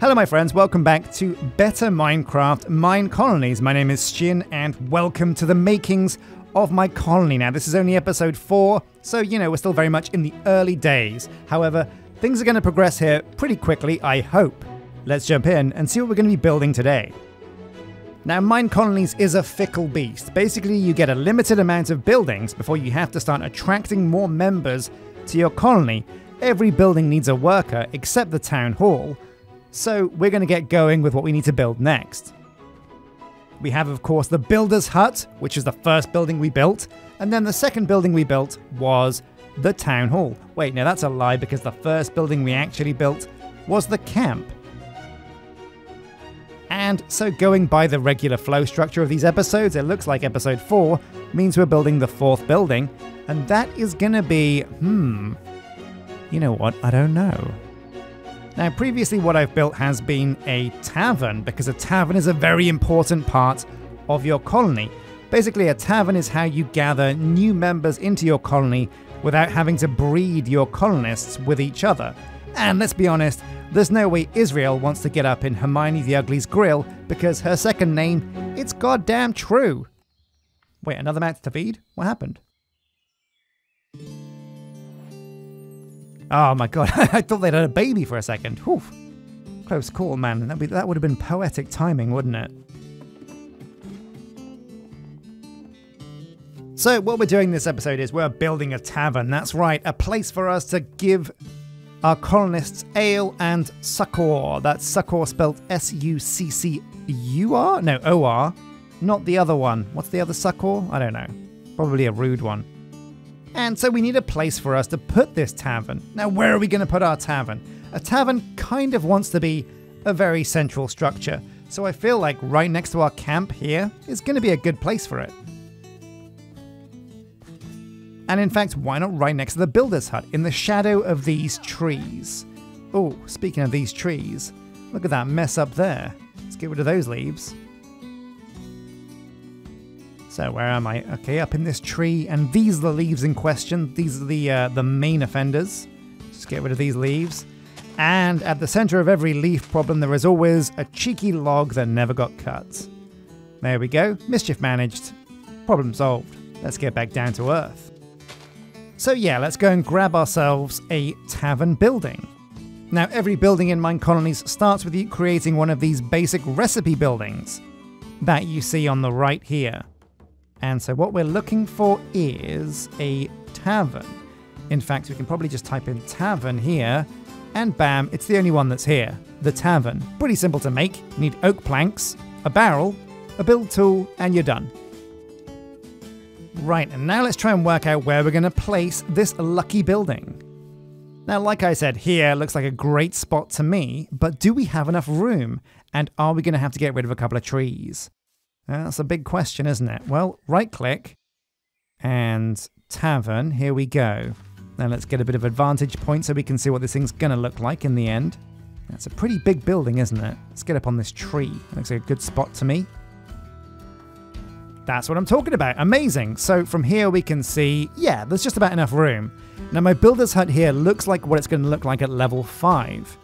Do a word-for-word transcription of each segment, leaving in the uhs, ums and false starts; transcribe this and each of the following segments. Hello my friends, welcome back to Better Minecraft MineColonies. My name is Sjin and welcome to the makings of my colony. Now this is only episode four, so you know we're still very much in the early days. However, things are going to progress here pretty quickly, I hope. Let's jump in and see what we're going to be building today. Now MineColonies is a fickle beast. Basically you get a limited amount of buildings before you have to start attracting more members to your colony. Every building needs a worker except the town hall. So we're going to get going with what we need to build next. We have, of course, the Builder's Hut, which is the first building we built, and then the second building we built was the Town Hall. Wait, no, that's a lie, because the first building we actually built was the camp. And so going by the regular flow structure of these episodes, it looks like episode four means we're building the fourth building, and that is going to be, hmm, you know what, I don't know. Now previously what I've built has been a tavern, because a tavern is a very important part of your colony. Basically a tavern is how you gather new members into your colony without having to breed your colonists with each other. And let's be honest, there's no way Israel wants to get up in Hermione the Ugly's grill, because her second name, it's goddamn true. Wait, another mouth to feed? What happened? Oh my god, I thought they'd had a baby for a second. Whew. Close call, man. That'd be, that would have been poetic timing, wouldn't it? So what we're doing this episode is we're building a tavern. That's right, a place for us to give our colonists ale and succor. That's succor spelled S U C C U R? No, O R. Not the other one. What's the other succor? I don't know. Probably a rude one. And so we need a place for us to put this tavern. Now where are we going to put our tavern? A tavern kind of wants to be a very central structure, so I feel like right next to our camp here is going to be a good place for it. And in fact, why not right next to the Builder's Hut, in the shadow of these trees? Oh, speaking of these trees, look at that mess up there. Let's get rid of those leaves. So where am I? Okay, up in this tree, and these are the leaves in question. These are the uh, the main offenders. Just get rid of these leaves. And at the center of every leaf problem, there is always a cheeky log that never got cut. There we go. Mischief managed. Problem solved. Let's get back down to earth. So yeah, let's go and grab ourselves a tavern building. Now every building in MineColonies starts with you creating one of these basic recipe buildings that you see on the right here. And so what we're looking for is a tavern. In fact, we can probably just type in tavern here, and bam, it's the only one that's here, the tavern. Pretty simple to make. You need oak planks, a barrel, a build tool, and you're done. Right, and now let's try and work out where we're gonna place this lucky building. Now, like I said, here looks like a great spot to me, but do we have enough room? And are we gonna have to get rid of a couple of trees? That's a big question, isn't it? Well, right-click and tavern. Here we go. Now let's get a bit of advantage point so we can see what this thing's going to look like in the end. That's a pretty big building, isn't it? Let's get up on this tree. Looks like a good spot to me. That's what I'm talking about. Amazing. So from here we can see, yeah, there's just about enough room. Now my Builder's Hut here looks like what it's going to look like at level five.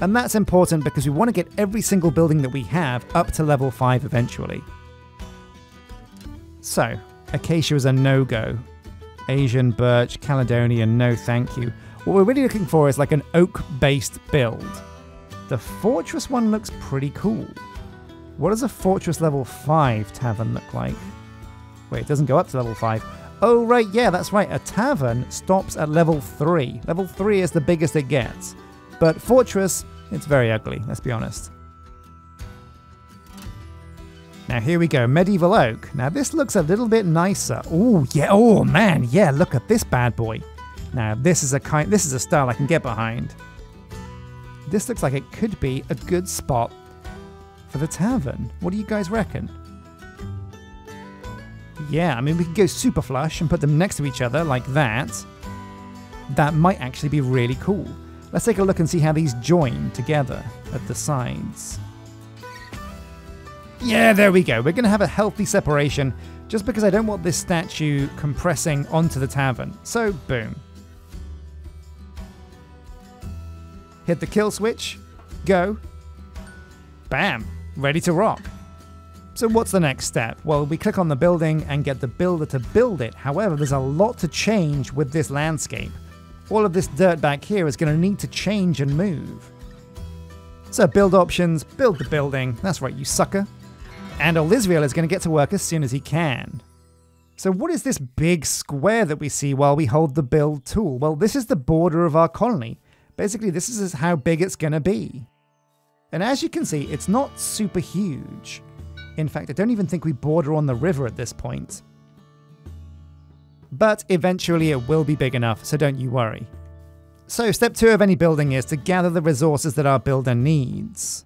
And that's important because we want to get every single building that we have up to level five eventually. So, acacia is a no-go. Asian, birch, Caledonian, no thank you. What we're really looking for is like an oak-based build. The fortress one looks pretty cool. What does a fortress level five tavern look like? Wait, it doesn't go up to level five. Oh right, yeah, that's right. A tavern stops at level three. Level three is the biggest it gets. But fortress, it's very ugly, let's be honest. Now here we go, medieval oak. Now this looks a little bit nicer. Oh yeah, oh man, yeah, look at this bad boy. Now this is a kind, this is a style I can get behind. This looks like it could be a good spot for the tavern. What do you guys reckon? Yeah, I mean we could go super flush and put them next to each other like that. That might actually be really cool. Let's take a look and see how these join together at the sides. Yeah, there we go. We're going to have a healthy separation just because I don't want this statue compressing onto the tavern. So boom. Hit the kill switch, go, bam, ready to rock. So what's the next step? Well, we click on the building and get the builder to build it. However, there's a lot to change with this landscape. All of this dirt back here is going to need to change and move. So build options, build the building, that's right you sucker. And Elizriel is going to get to work as soon as he can. So what is this big square that we see while we hold the build tool? Well, this is the border of our colony. Basically, this is how big it's going to be. And as you can see, it's not super huge. In fact, I don't even think we border on the river at this point. But eventually it will be big enough, so don't you worry. So step two of any building is to gather the resources that our builder needs.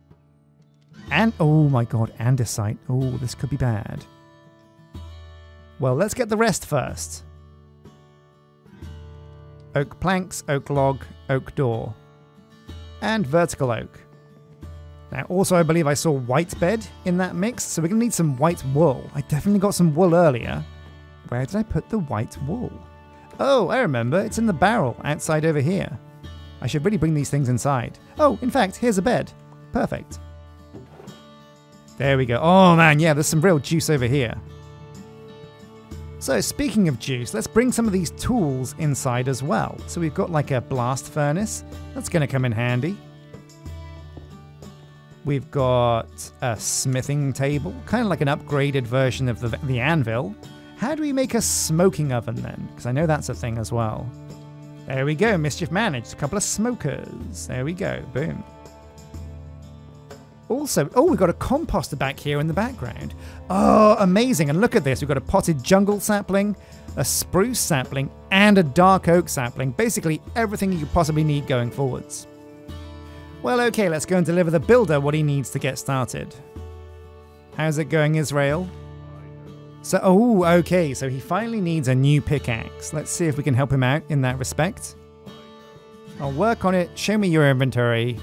And, oh my god, andesite. Oh, this could be bad. Well, let's get the rest first. Oak planks, oak log, oak door. And vertical oak. Now, also I believe I saw white bed in that mix, so we're going to need some white wool. I definitely got some wool earlier. Where did I put the white wool? Oh, I remember, it's in the barrel outside over here. I should really bring these things inside. Oh, in fact, here's a bed. Perfect. There we go. Oh man, yeah, there's some real juice over here. So speaking of juice, let's bring some of these tools inside as well. So we've got like a blast furnace. That's going to come in handy. We've got a smithing table, kind of like an upgraded version of the, the anvil. How do we make a smoking oven then? Because I know that's a thing as well. There we go, mischief managed. A couple of smokers. There we go, boom. Also, oh, we've got a composter back here in the background. Oh, amazing. And look at this. We've got a potted jungle sapling, a spruce sapling, and a dark oak sapling. Basically everything you could possibly need going forwards. Well, okay, let's go and deliver the builder what he needs to get started. How's it going, Israel? So, oh, okay, so he finally needs a new pickaxe. Let's see if we can help him out in that respect. I'll work on it. Show me your inventory.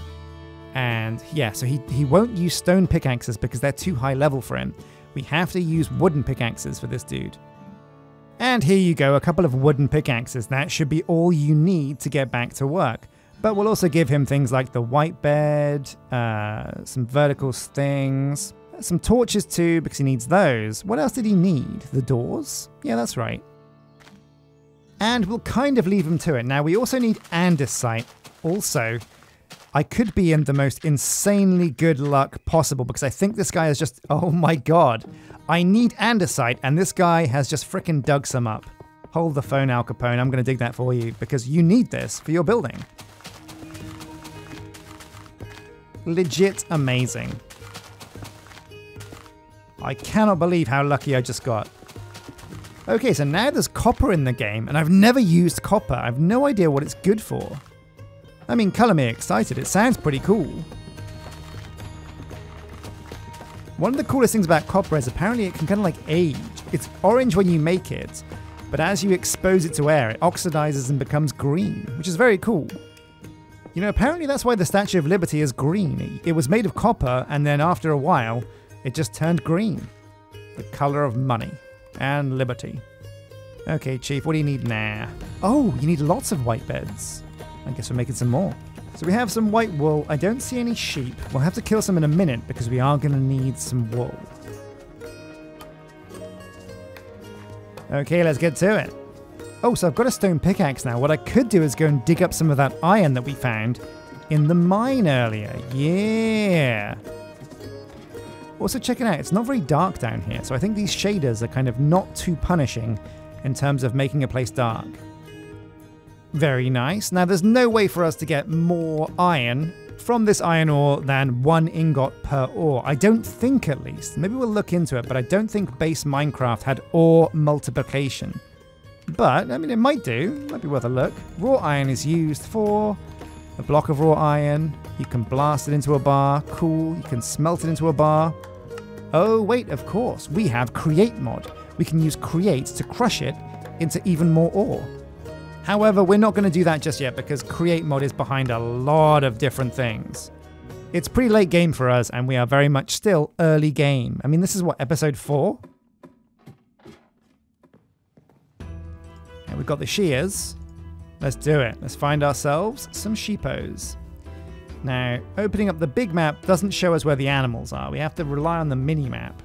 And yeah, so he, he won't use stone pickaxes because they're too high level for him. We have to use wooden pickaxes for this dude. And here you go, a couple of wooden pickaxes. That should be all you need to get back to work. But we'll also give him things like the white bed, uh, some vertical things, some torches too, because he needs those. What else did he need? The doors? Yeah, that's right. And we'll kind of leave him to it. Now, we also need andesite. Also, I could be in the most insanely good luck possible because I think this guy is just, oh my god. I need andesite and this guy has just frickin' dug some up. Hold the phone, Al Capone, I'm gonna dig that for you because you need this for your building. Legit amazing. I cannot believe how lucky I just got. Okay, so now there's copper in the game and I've never used copper. I've no idea what it's good for. I mean, colour me excited, it sounds pretty cool. One of the coolest things about copper is apparently it can kind of like age. It's orange when you make it, but as you expose it to air, it oxidizes and becomes green, which is very cool. You know, apparently that's why the Statue of Liberty is green. It was made of copper, and then after a while, it just turned green. The colour of money and liberty. Okay, Chief, what do you need now? Oh, you need lots of white beds. I guess we're making some more. So we have some white wool. I don't see any sheep. We'll have to kill some in a minute because we are going to need some wool. Okay, let's get to it. Oh, so I've got a stone pickaxe now. What I could do is go and dig up some of that iron that we found in the mine earlier. Yeah. Also check it out. It's not very dark down here. So I think these shaders are kind of not too punishing in terms of making a place dark. Very nice. Now, there's no way for us to get more iron from this iron ore than one ingot per ore. I don't think, at least. Maybe we'll look into it, but I don't think base Minecraft had ore multiplication. But, I mean, it might do. Might be worth a look. Raw iron is used for a block of raw iron. You can blast it into a bar. Cool. You can smelt it into a bar. Oh, wait, of course. We have Create Mod. We can use Create to crush it into even more ore. However, we're not going to do that just yet because Create Mod is behind a lot of different things. It's pretty late game for us and we are very much still early game. I mean, this is what, episode four? we've got the shears. Let's do it. Let's find ourselves some sheepos. Now, opening up the big map doesn't show us where the animals are. We have to rely on the mini-map.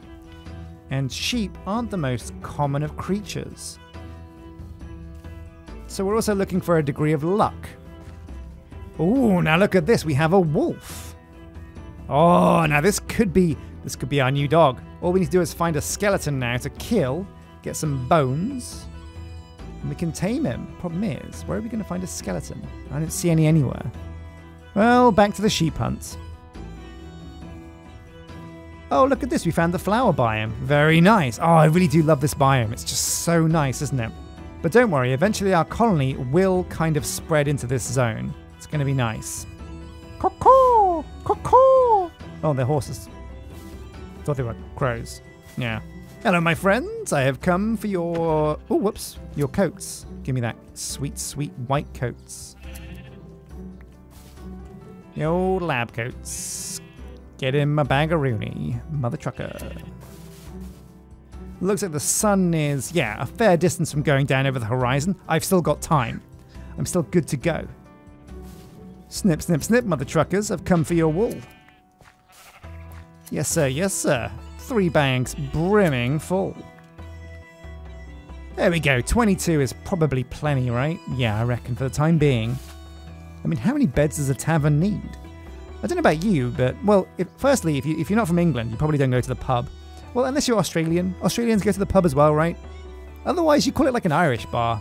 And sheep aren't the most common of creatures. So we're also looking for a degree of luck. Ooh, now look at this. We have a wolf. Oh, now this could be this could be our new dog. All we need to do is find a skeleton now to kill, get some bones, and we can tame him. Problem is, where are we going to find a skeleton? I don't see any anywhere. Well, back to the sheep hunt. Oh, look at this. We found the flower biome. Very nice. Oh, I really do love this biome. It's just so nice, isn't it? But don't worry, eventually our colony will kind of spread into this zone. It's going to be nice. Caw-caw! Caw-caw! Oh, they're horses. I thought they were crows. Yeah. Hello, my friends. I have come for your... Oh, whoops. Your coats. Give me that sweet, sweet white coats. The old lab coats. Get him a bag of Rooney. Mother trucker. Looks like the sun is, yeah, a fair distance from going down over the horizon. I've still got time. I'm still good to go. Snip, snip, snip, mother truckers. I've come for your wool. Yes, sir. Yes, sir. Three bags brimming full. There we go. twenty-two is probably plenty, right? Yeah, I reckon for the time being. I mean, how many beds does a tavern need? I don't know about you, but, well, if, firstly, if, you, if you're not from England, you probably don't go to the pub. Well, unless you're Australian. Australians go to the pub as well, right? Otherwise, you call it like an Irish bar.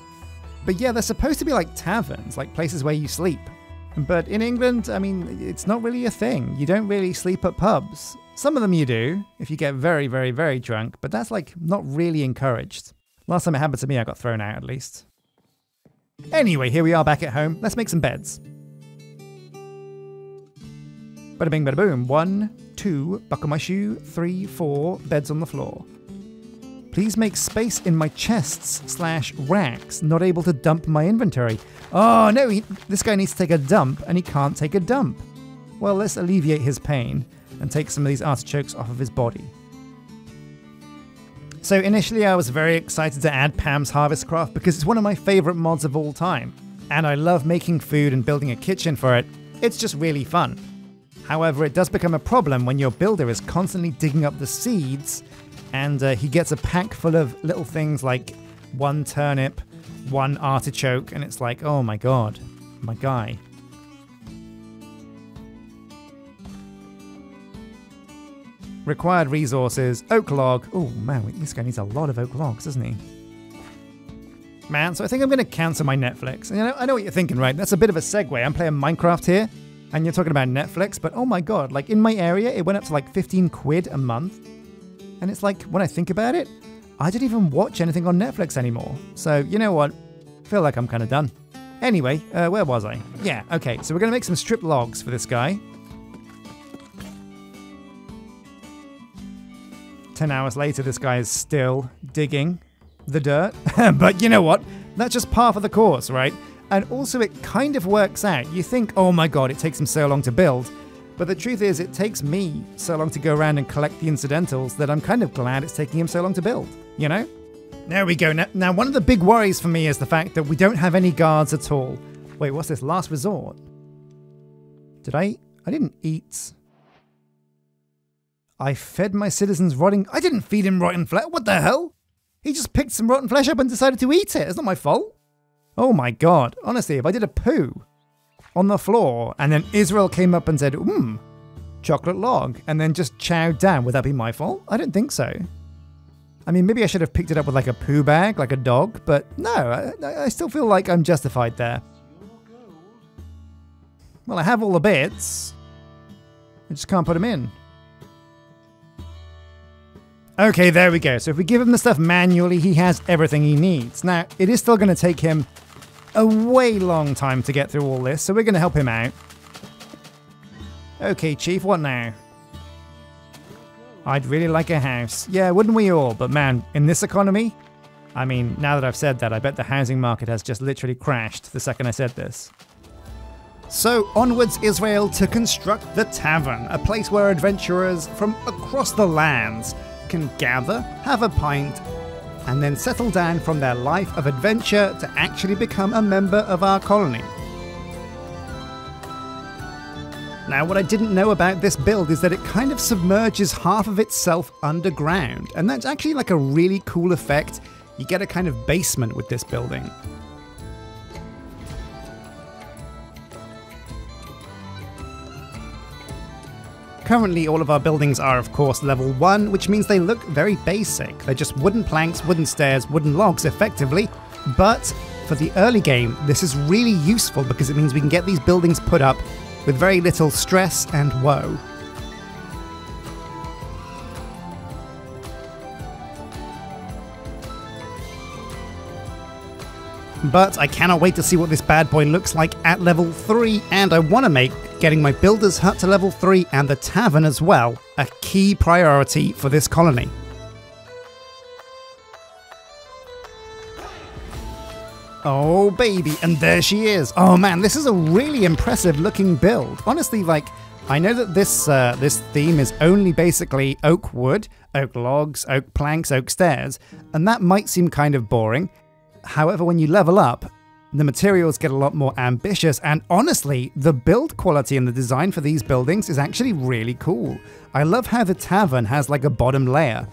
But yeah, they're supposed to be like taverns, like places where you sleep. But in England, I mean, it's not really a thing. You don't really sleep at pubs. Some of them you do, if you get very, very, very drunk, but that's like not really encouraged. Last time it happened to me, I got thrown out at least. Anyway, here we are back at home. Let's make some beds. Bada bing, bada boom. One, two, buckle my shoe, three, four, beds on the floor. Please make space in my chests slash racks. Not able to dump my inventory. Oh no, he, this guy needs to take a dump and he can't take a dump. Well, let's alleviate his pain and take some of these artichokes off of his body. So initially I was very excited to add Pam's Harvestcraft because it's one of my favorite mods of all time. And I love making food and building a kitchen for it. It's just really fun. However, it does become a problem when your builder is constantly digging up the seeds and uh, he gets a pack full of little things like one turnip, one artichoke, and it's like, oh my god, my guy. Required resources, oak log. Oh man, this guy needs a lot of oak logs, doesn't he? Man, so I think I'm going to cancel my Netflix. And you know, I know what you're thinking, right? That's a bit of a segue. I'm playing Minecraft here. And you're talking about Netflix, but oh my god, like in my area, it went up to like fifteen quid a month. And it's like, when I think about it, I don't even watch anything on Netflix anymore. So, you know what? I feel like I'm kind of done. Anyway, uh, where was I? Yeah, okay, so we're going to make some strip logs for this guy. Ten hours later, this guy is still digging the dirt. But you know what? That's just par for the course, right? And also it kind of works out. You think, oh my god, it takes them so long to build. But the truth is, it takes me so long to go around and collect the incidentals that I'm kind of glad it's taking him so long to build, you know? There we go. Now, now one of the big worries for me is the fact that we don't have any guards at all. Wait, what's this? Last resort? Did I? I didn't eat. I fed my citizens rotting... I didn't feed him rotten flesh. What the hell? He just picked some rotten flesh up and decided to eat it. It's not my fault. Oh my god, honestly, if I did a poo on the floor and then Israel came up and said, mmm, chocolate log, and then just chowed down, would that be my fault? I don't think so. I mean, maybe I should have picked it up with like a poo bag, like a dog, but no, I, I still feel like I'm justified there. Well, I have all the bits. I just can't put them in. Okay, there we go. So if we give him the stuff manually, he has everything he needs. Now, it is still going to take him a way long time to get through all this, so we're going to help him out. Okay, Chief, what now? I'd really like a house. Yeah, wouldn't we all? But man, in this economy? I mean, now that I've said that, I bet the housing market has just literally crashed the second I said this. So onwards Israel to construct the tavern, a place where adventurers from across the lands can gather, have a pint, and then settle down from their life of adventure to actually become a member of our colony. Now, what I didn't know about this build is that it kind of submerges half of itself underground, and that's actually like a really cool effect. You get a kind of basement with this building. Currently, all of our buildings are, of course, level one, which means they look very basic. They're just wooden planks, wooden stairs, wooden logs, effectively. But for the early game, this is really useful because it means we can get these buildings put up with very little stress and woe. But I cannot wait to see what this bad boy looks like at level three, and I want to make getting my builder's hut to level three and the tavern as well a key priority for this colony. Oh baby, and there she is. Oh man, this is a really impressive looking build. Honestly, like, I know that this uh, this theme is only basically oak wood, oak logs, oak planks, oak stairs, and that might seem kind of boring. However, when you level up, the materials get a lot more ambitious, and honestly, the build quality and the design for these buildings is actually really cool. I love how the tavern has like a bottom layer.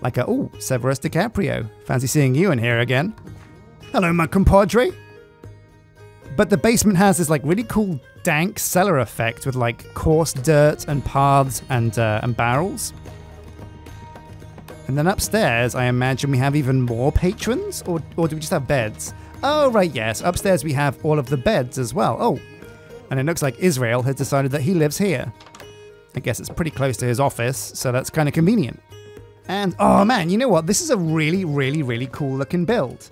Like a, ooh, Severus DiCaprio. Fancy seeing you in here again. Hello, my compadre. But the basement has this like really cool dank cellar effect with like coarse dirt and paths and, uh, and barrels. And then upstairs, I imagine we have even more patrons, or, or do we just have beds? Oh, right, yes. Upstairs we have all of the beds as well. Oh, and it looks like Israel has decided that he lives here. I guess it's pretty close to his office, so that's kind of convenient. And, oh man, you know what? This is a really, really, really cool looking build.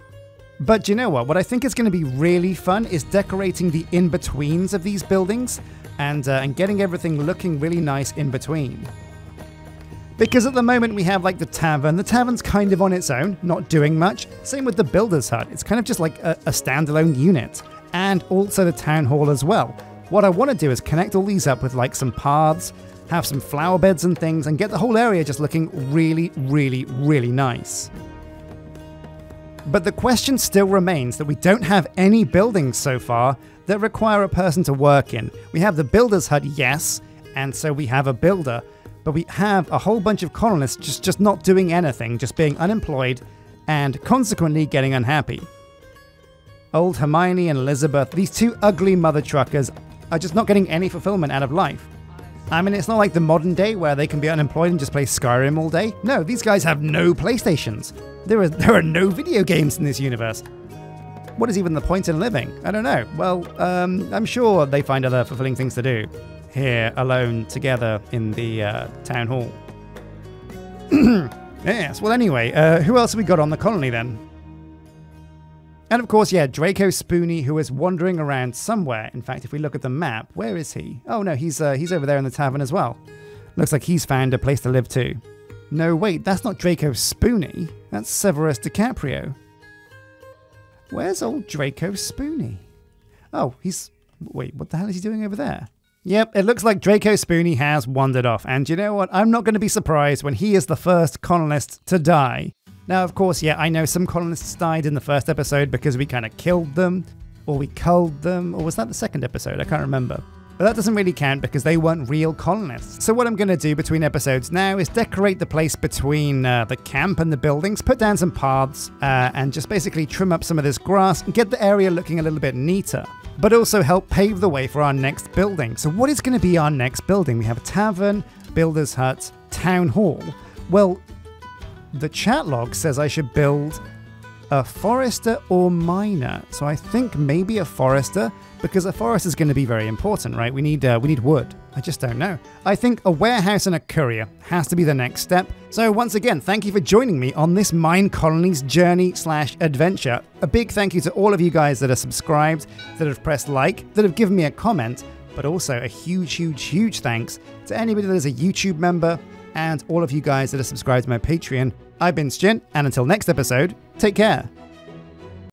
But you know what? What I think is going to be really fun is decorating the in-betweens of these buildings and, uh, and getting everything looking really nice in between. Because at the moment we have like the tavern. The tavern's kind of on its own, not doing much. Same with the builder's hut. It's kind of just like a, a standalone unit. And also the town hall as well. What I want to do is connect all these up with like some paths, have some flower beds and things, and get the whole area just looking really, really, really nice. But the question still remains that we don't have any buildings so far that require a person to work in. We have the builder's hut, yes, and so we have a builder. But we have a whole bunch of colonists just, just not doing anything, just being unemployed, and consequently getting unhappy. Old Hermione and Elizabeth, these two ugly mother truckers, are just not getting any fulfillment out of life. I mean, it's not like the modern day where they can be unemployed and just play Skyrim all day. No, these guys have no PlayStations. There is, there are no video games in this universe. What is even the point in living? I don't know. Well, um, I'm sure they find other fulfilling things to do. Here, alone, together, in the uh, town hall. Yes, well anyway, uh, who else have we got on the colony then? And of course, yeah, Draco Spoonie, who is wandering around somewhere. In fact, if we look at the map, where is he? Oh no, he's, uh, he's over there in the tavern as well. Looks like he's found a place to live too. No, wait, that's not Draco Spoonie. That's Severus DiCaprio. Where's old Draco Spoonie? Oh, he's... Wait, what the hell is he doing over there? Yep, it looks like Draco Spoonie has wandered off, and you know what? I'm not going to be surprised when he is the first colonist to die. Now, of course, yeah, I know some colonists died in the first episode because we kind of killed them, or we culled them, or was that the second episode? I can't remember. But that doesn't really count because they weren't real colonists. So what I'm going to do between episodes now is decorate the place between uh, the camp and the buildings, put down some paths, uh, and just basically trim up some of this grass and get the area looking a little bit neater. But also help pave the way for our next building. So what is going to be our next building? We have a tavern, builder's hut, town hall. Well, the chat log says I should build a forester or miner. So I think maybe a forester, because a forest is going to be very important, right? We need, uh, we need wood. I just don't know. I think a warehouse and a courier has to be the next step. So once again, thank you for joining me on this MineColonies journey slash adventure. A big thank you to all of you guys that are subscribed, that have pressed like, that have given me a comment, but also a huge, huge, huge thanks to anybody that is a YouTube member and all of you guys that are subscribed to my Patreon. I've been Sjin, and until next episode, take care.